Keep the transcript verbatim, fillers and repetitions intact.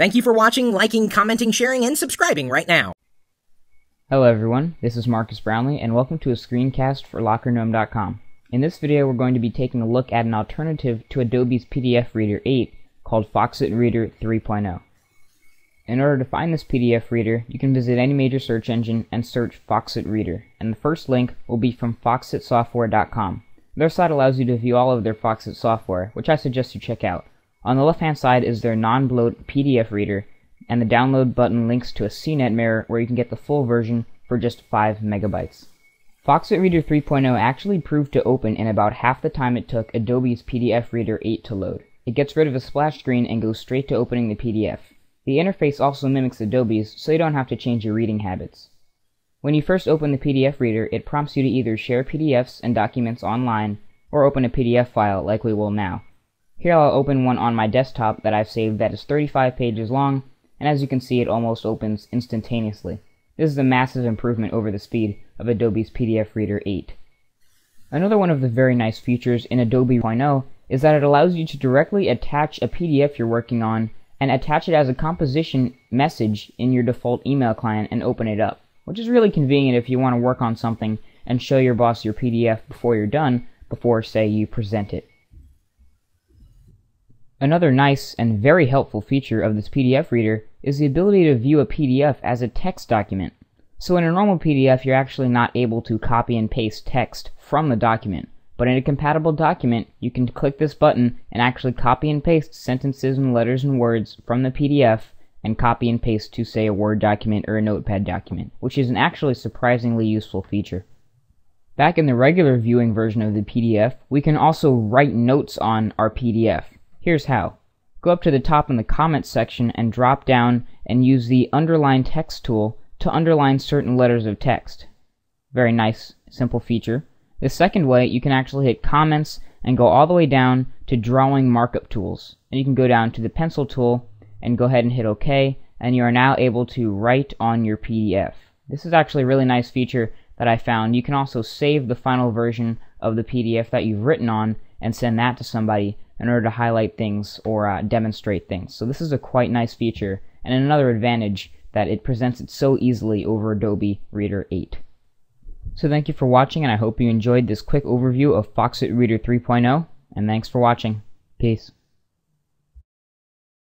Thank you for watching, liking, commenting, sharing, and subscribing right now. Hello everyone, this is Marques Brownlee, and welcome to a screencast for LockerGnome dot com. In this video, we're going to be taking a look at an alternative to Adobe's P D F Reader eight called Foxit Reader three point oh. In order to find this P D F Reader, you can visit any major search engine and search Foxit Reader, and the first link will be from Foxit Software dot com. Their site allows you to view all of their Foxit software, which I suggest you check out. On the left-hand side is their non-bloat P D F Reader, and the download button links to a C net mirror where you can get the full version for just five megabytes. Foxit Reader three point oh actually proved to open in about half the time it took Adobe's P D F Reader eight to load. It gets rid of a splash screen and goes straight to opening the P D F. The interface also mimics Adobe's, so you don't have to change your reading habits. When you first open the P D F Reader, it prompts you to either share P D Fs and documents online, or open a P D F file like we will now. Here I'll open one on my desktop that I've saved that is thirty-five pages long, and as you can see, it almost opens instantaneously. This is a massive improvement over the speed of Adobe's P D F Reader eight. Another one of the very nice features in Adobe three point oh is that it allows you to directly attach a P D F you're working on and attach it as a composition message in your default email client and open it up, which is really convenient if you want to work on something and show your boss your P D F before you're done, before, say, you present it. Another nice and very helpful feature of this P D F Reader is the ability to view a P D F as a text document. So in a normal P D F, you're actually not able to copy and paste text from the document. But in a compatible document, you can click this button and actually copy and paste sentences and letters and words from the P D F and copy and paste to, say, a Word document or a Notepad document, which is an actually surprisingly useful feature. Back in the regular viewing version of the P D F, we can also write notes on our P D F. Here's how. Go up to the top in the comments section and drop down and use the underline text tool to underline certain letters of text. Very nice, simple feature. The second way, you can actually hit comments and go all the way down to drawing markup tools. And you can go down to the pencil tool and go ahead and hit OK, and you are now able to write on your P D F. This is actually a really nice feature that I found. You can also save the final version of the P D F that you've written on and send that to somebody in order to highlight things or uh, demonstrate things. So this is a quite nice feature, and another advantage that it presents it so easily over Adobe Reader eight. So thank you for watching, and I hope you enjoyed this quick overview of Foxit Reader three point oh, and thanks for watching. Peace.